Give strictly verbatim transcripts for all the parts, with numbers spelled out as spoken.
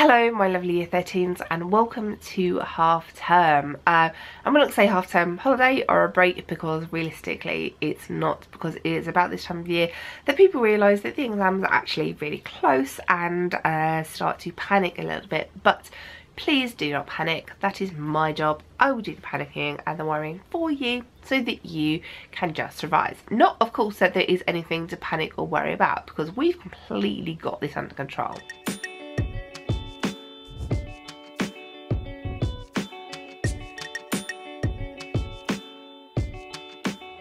Hello my lovely year thirteens and welcome to half term. Uh, I'm not going to say half term holiday or a break because realistically it's not, because it's about this time of year that people realise that the exams are actually really close and uh, start to panic a little bit. But please do not panic, that is my job. I will do the panicking and the worrying for you so that you can just survive. Not of course that there is anything to panic or worry about, because we've completely got this under control.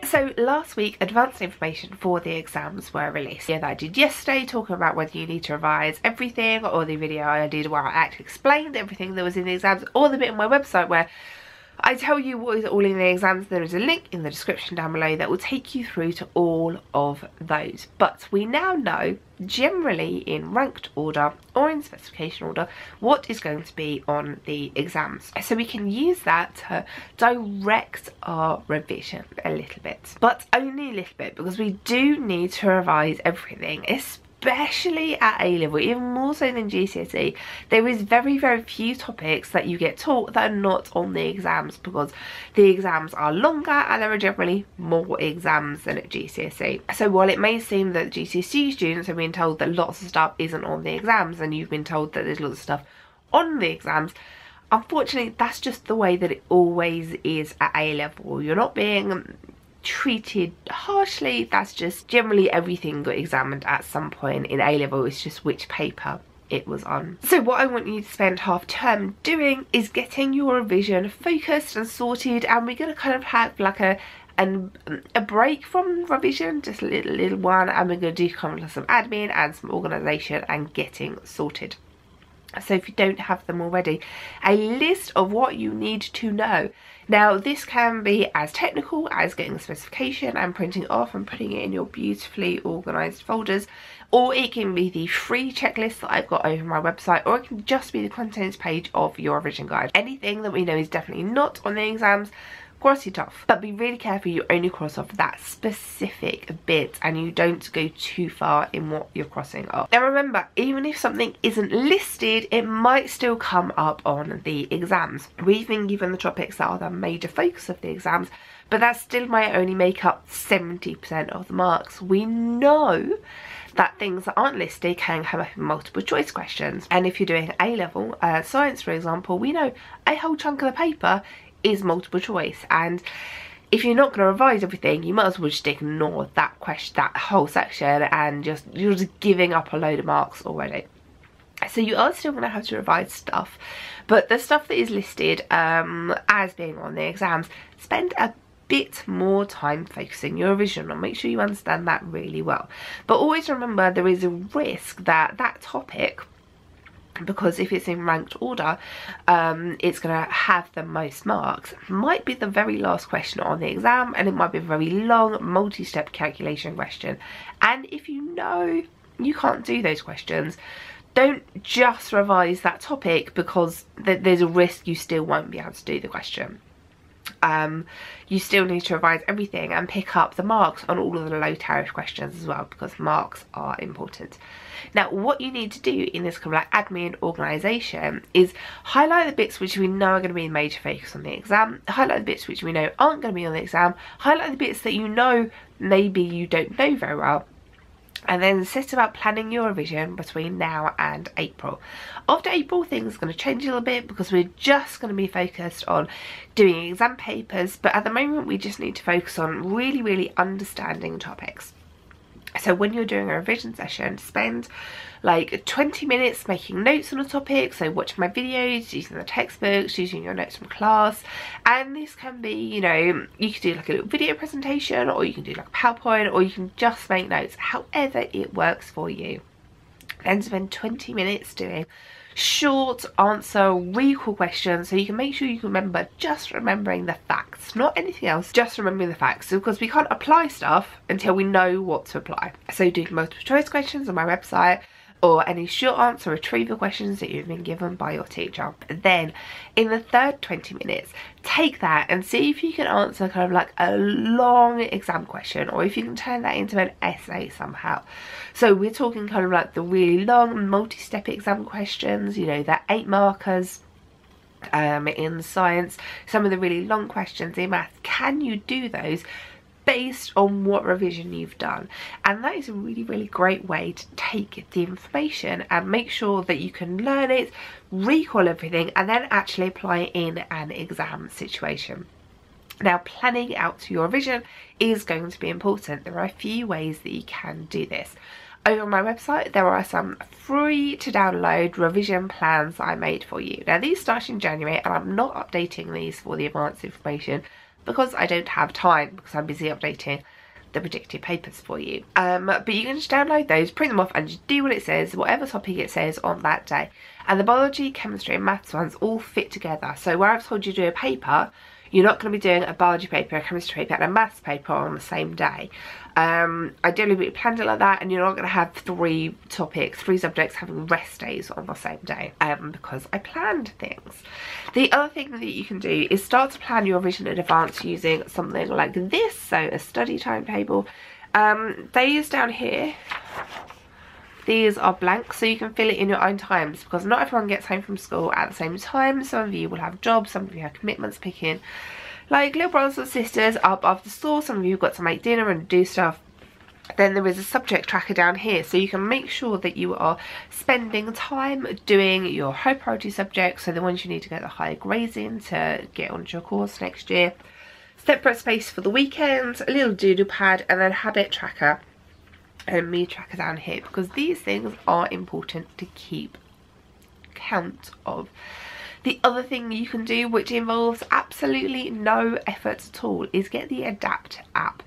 So last week, advanced information for the exams were released. Yeah, that I did yesterday, talking about whether you need to revise everything, or the video I did where I actually explained everything that was in the exams, or the bit on my website where I tell you what is all in the exams. There is a link in the description down below that will take you through to all of those. But we now know, generally in ranked order or in specification order, what is going to be on the exams, so we can use that to direct our revision a little bit, but only a little bit, because we do need to revise everything, especially at A level, even more so than G C S E. There is very very few topics that you get taught that are not on the exams, because the exams are longer and there are generally more exams than at G C S E. So while it may seem that G C S E students have been told that lots of stuff isn't on the exams and you've been told that there's lots of stuff on the exams, unfortunately that's just the way that it always is at A level. You're not being treated harshly, that's just generally everything got examined at some point in A level, it's just which paper it was on. So what I want you to spend half term doing is getting your revision focused and sorted, and we're going to kind of have like a and a break from revision, just a little, little one, and we're going to do kind of some admin and some organisation and getting sorted. So if you don't have them already, a list of what you need to know. Now this can be as technical as getting the specification and printing off and putting it in your beautifully organised folders, or it can be the free checklist that I've got over my website, or it can just be the contents page of your revision guide. Anything that we know is definitely not on the exams, cross it off, but be really careful you only cross off that specific bit and you don't go too far in what you're crossing off. Now remember, even if something isn't listed, it might still come up on the exams. We've been given the topics that are the major focus of the exams, but that still might only make up seventy percent of the marks. We know that things that aren't listed can come up in multiple choice questions, and if you're doing A level uh, science, for example, we know a whole chunk of the paper is multiple choice, and if you're not going to revise everything, you might as well just ignore that question, that whole section, and just you're just giving up a load of marks already. So you are still going to have to revise stuff, but the stuff that is listed um, as being on the exams, spend a bit more time focusing your revision on. Make sure you understand that really well. But always remember, there is a risk that that topic, because if it's in ranked order, um, it's going to have the most marks, might be the very last question on the exam, and it might be a very long multi-step calculation question. And if you know you can't do those questions, don't just revise that topic, because th there's a risk you still won't be able to do the question. Um, you still need to revise everything and pick up the marks on all of the low tariff questions as well, because marks are important. Now what you need to do in this kind of like admin organisation is highlight the bits which we know are going to be the major focus on the exam, highlight the bits which we know aren't going to be on the exam, highlight the bits that you know maybe you don't know very well, and then set about planning your revision between now and April. After April, things are going to change a little bit, because we're just going to be focused on doing exam papers, but at the moment we just need to focus on really, really understanding topics. So when you're doing a revision session, spend like twenty minutes making notes on a topic, so watching my videos, using the textbooks, using your notes from class, and this can be, you know, you can do like a little video presentation, or you can do like a PowerPoint, or you can just make notes, however it works for you. Then spend twenty minutes doing short answer recall questions, so you can make sure you can remember, just remembering the facts, not anything else, just remembering the facts, because we can't apply stuff until we know what to apply. So do multiple choice questions on my website, or any short answer retrieval questions that you've been given by your teacher. Then in the third twenty minutes, take that and see if you can answer kind of like a long exam question, or if you can turn that into an essay somehow. So we're talking kind of like the really long multi-step exam questions, you know, the eight markers um, in science, some of the really long questions in math. Can you do those based on what revision you've done? And that is a really, really great way to take the information and make sure that you can learn it, recall everything, and then actually apply it in an exam situation. Now, planning out to your revision is going to be important. There are a few ways that you can do this. Over on my website, there are some free to download revision plans that I made for you. Now, these start in January, and I'm not updating these for the advanced information because I don't have time, because I'm busy updating the predicted papers for you. Um, but you can just download those, print them off, and just do what it says, whatever topic it says on that day. And the biology, chemistry and maths ones all fit together. So where I've told you to do a paper, you're not going to be doing a biology paper, a chemistry paper and a maths paper on the same day. Um, ideally we planned it like that, and you're not going to have three topics, three subjects having rest days on the same day, um, because I planned things. The other thing that you can do is start to plan your revision in advance using something like this, so a study timetable. Um, days down here, these are blank, so you can fill it in your own times, because not everyone gets home from school at the same time. Some of you will have jobs, some of you have commitments picking, like little brothers and sisters up after school, some of you have got to make dinner and do stuff. Then there is a subject tracker down here, so you can make sure that you are spending time doing your high priority subjects, so the ones you need to get the higher grades in to get onto your course next year. Separate space for the weekends, a little doodle pad, and then habit tracker and mood tracker down here, because these things are important to keep count of. The other thing you can do, which involves absolutely no effort at all, is get the Adapt app.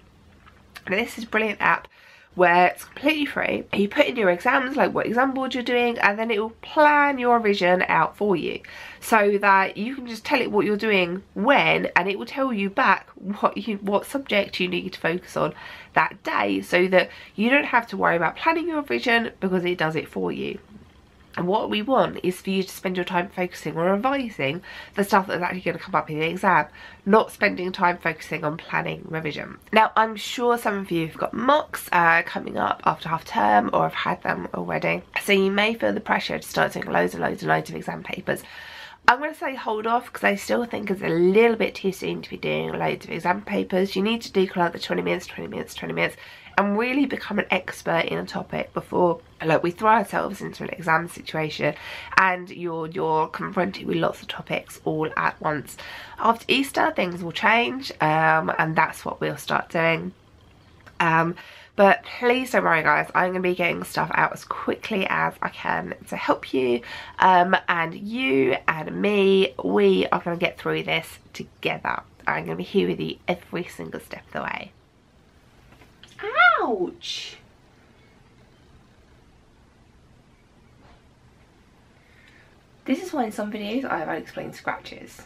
Now this is a brilliant app where it's completely free. You put in your exams, like what exam board you're doing, and then it will plan your revision out for you, so that you can just tell it what you're doing when, and it will tell you back what you what subject you need to focus on that day, so that you don't have to worry about planning your revision, because it does it for you. And what we want is for you to spend your time focusing on revising the stuff that's actually going to come up in the exam, not spending time focusing on planning revision. Now, I'm sure some of you have got mocks uh, coming up after half term, or have had them already, so you may feel the pressure to start doing loads and loads and loads of exam papers. I'm going to say hold off, because I still think it's a little bit too soon to be doing loads of exam papers. You need to do like the twenty minutes, twenty minutes, twenty minutes, and really become an expert in a topic before, like, we throw ourselves into an exam situation and you're you're confronted with lots of topics all at once. After Easter, things will change, um, and that's what we'll start doing. Um, but please don't worry, guys, I'm going to be getting stuff out as quickly as I can to help you, um, and you and me, we are going to get through this together. I'm going to be here with you every single step of the way. Ouch! This is why in some videos I have unexplained scratches.